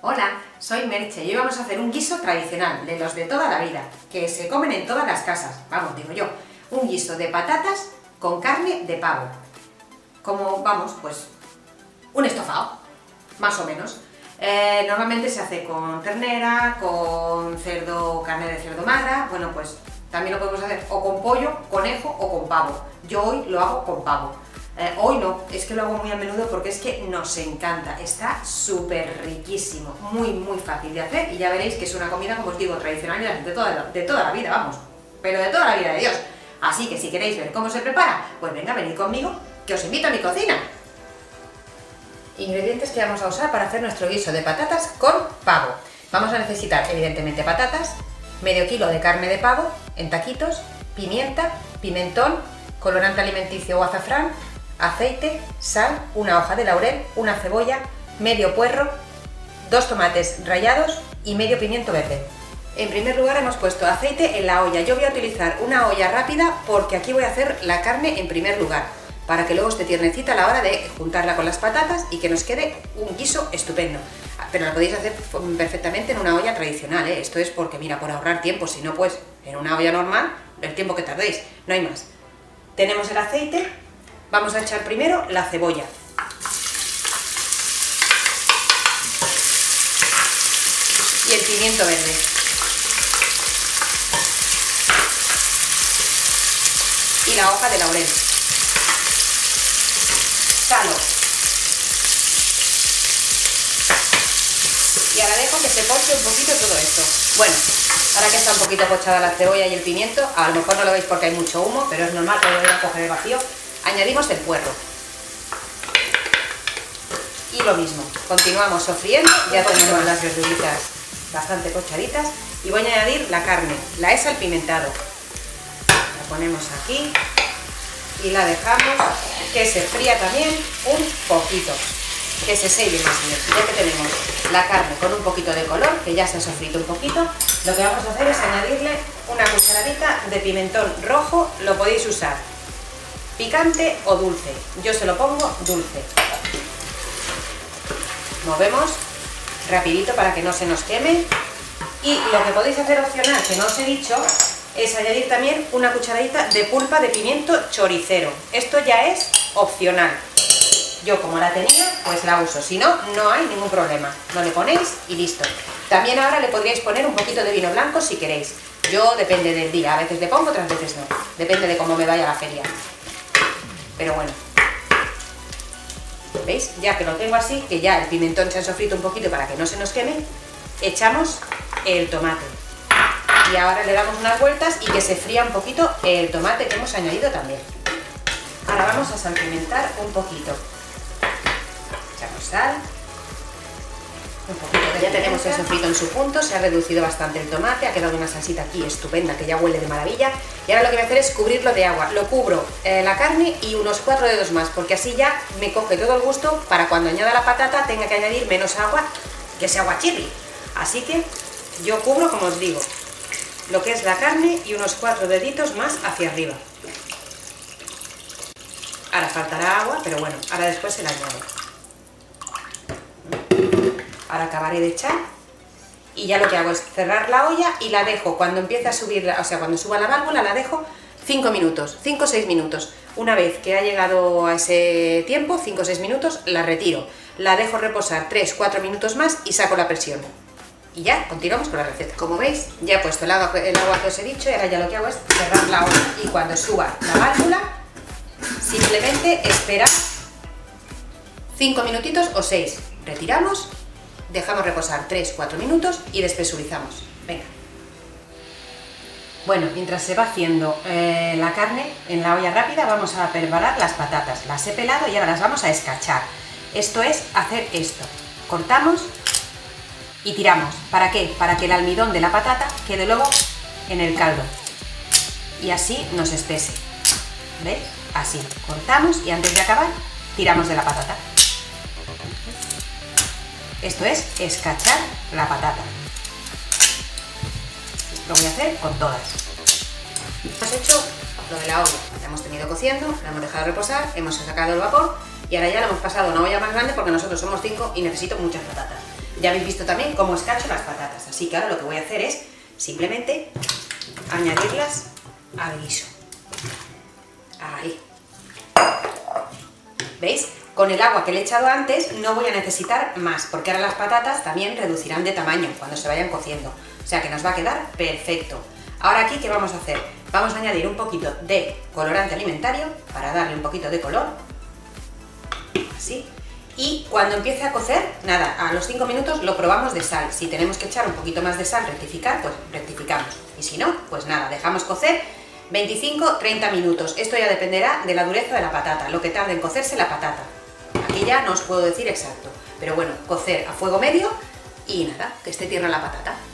Hola, soy Merche y hoy vamos a hacer un guiso tradicional, de los de toda la vida, que se comen en todas las casas, vamos, digo yo. Un guiso de patatas con carne de pavo. Como, vamos, pues, un estofado, más o menos. Normalmente se hace con ternera, con cerdo, carne de cerdo magra, bueno, pues también lo podemos hacer o con pollo, conejo o con pavo. Yo hoy lo hago con pavo. Hoy no, es que lo hago muy a menudo porque es que nos encanta, está súper riquísimo, muy fácil de hacer y ya veréis que es una comida, como os digo, tradicional de toda la vida, vamos, pero de toda la vida de Dios. Así que si queréis ver cómo se prepara, pues venga, venid conmigo, que os invito a mi cocina. Ingredientes que vamos a usar para hacer nuestro guiso de patatas con pavo. Vamos a necesitar, evidentemente, patatas, medio kilo de carne de pavo en taquitos, pimienta, pimentón, colorante alimenticio o azafrán, aceite, sal, una hoja de laurel, una cebolla, medio puerro, dos tomates rallados y medio pimiento verde. En primer lugar hemos puesto aceite en la olla. Yo voy a utilizar una olla rápida porque aquí voy a hacer la carne en primer lugar, para que luego esté tiernecita a la hora de juntarla con las patatas y que nos quede un guiso estupendo. Pero la podéis hacer perfectamente en una olla tradicional, ¿eh? Esto es porque, mira, por ahorrar tiempo, si no, pues en una olla normal, el tiempo que tardéis, no hay más. Tenemos el aceite. Vamos a echar primero la cebolla. Y el pimiento verde. Y la hoja de laurel. Salo. Y ahora dejo que se poche un poquito todo esto. Bueno, ahora que está un poquito pochada la cebolla y el pimiento, a lo mejor no lo veis porque hay mucho humo, pero es normal que lo voy a coger el vacío. Añadimos el puerro y lo mismo, continuamos sofriendo. Ya tenemos las verduritas bastante pochaditas y voy a añadir la carne, la he salpimentado, la ponemos aquí y la dejamos que se fría también un poquito, que se selle más bien. Ya que tenemos la carne con un poquito de color, que ya se ha sofrito un poquito, lo que vamos a hacer es añadirle una cucharadita de pimentón rojo, lo podéis usar picante o dulce, yo se lo pongo dulce. Movemos rapidito para que no se nos queme y lo que podéis hacer opcional, que no os he dicho, es añadir también una cucharadita de pulpa de pimiento choricero. Esto ya es opcional, yo como la tenía pues la uso, si no, no hay ningún problema, no le ponéis y listo. También ahora le podríais poner un poquito de vino blanco si queréis, yo depende del día, a veces le pongo, otras veces no, depende de cómo me vaya la feria. Pero bueno, ¿veis? Ya que lo tengo así, que ya el pimentón se ha sofrito un poquito para que no se nos queme, echamos el tomate. Y ahora le damos unas vueltas y que se fría un poquito el tomate que hemos añadido también. Ahora vamos a salpimentar un poquito. Echamos sal. Un poquito de ya tenemos el sofrito en su punto, se ha reducido bastante el tomate, ha quedado una salsita aquí estupenda que ya huele de maravilla. Y ahora lo que voy a hacer es cubrirlo de agua, lo cubro la carne y unos 4 dedos más, porque así ya me coge todo el gusto para cuando añada la patata tenga que añadir menos agua, que sea agua chirri. Así que yo cubro, como os digo, lo que es la carne y unos 4 deditos más hacia arriba. Ahora faltará agua, pero bueno, ahora después se la añado. Ahora acabaré de echar y ya lo que hago es cerrar la olla y la dejo cuando empiece a subir, o sea, cuando suba la válvula la dejo 5 minutos, 5 o 6 minutos. Una vez que ha llegado a ese tiempo, 5 o 6 minutos, la retiro, la dejo reposar 3 o 4 minutos más y saco la presión. Y ya continuamos con la receta. Como veis, ya he puesto el agua que os he dicho y ahora ya lo que hago es cerrar la olla y cuando suba la válvula simplemente esperar 5 minutitos o 6, retiramos. Dejamos reposar 3 o 4 minutos y despresurizamos. Venga. Bueno, mientras se va haciendo la carne en la olla rápida, vamos a preparar las patatas. Las he pelado y ahora las vamos a escachar. Esto es hacer esto. Cortamos y tiramos. ¿Para qué? Para que el almidón de la patata quede luego en el caldo. Y así nos espese. ¿Veis? Así. Cortamos y antes de acabar, tiramos de la patata. Esto es escachar la patata. Lo voy a hacer con todas. Hemos hecho lo de la olla. La hemos tenido cociendo, la hemos dejado reposar, hemos sacado el vapor Y ahora ya lo hemos pasado a una olla más grande porque nosotros somos 5 y necesito muchas patatas. Ya habéis visto también cómo escacho las patatas, así que ahora lo que voy a hacer es simplemente añadirlas al guiso. Ahí. ¿Veis? Con el agua que le he echado antes no voy a necesitar más, porque ahora las patatas también reducirán de tamaño cuando se vayan cociendo. O sea que nos va a quedar perfecto. Ahora aquí, ¿qué vamos a hacer? Vamos a añadir un poquito de colorante alimentario para darle un poquito de color. Así. Y cuando empiece a cocer, nada, a los 5 minutos lo probamos de sal. Si tenemos que echar un poquito más de sal, rectificar, pues rectificamos. Y si no, pues nada, dejamos cocer 25-30 minutos. Esto ya dependerá de la dureza de la patata, lo que tarde en cocerse la patata. Aquí ya no os puedo decir exacto, pero bueno, cocer a fuego medio y nada, que esté tierna la patata.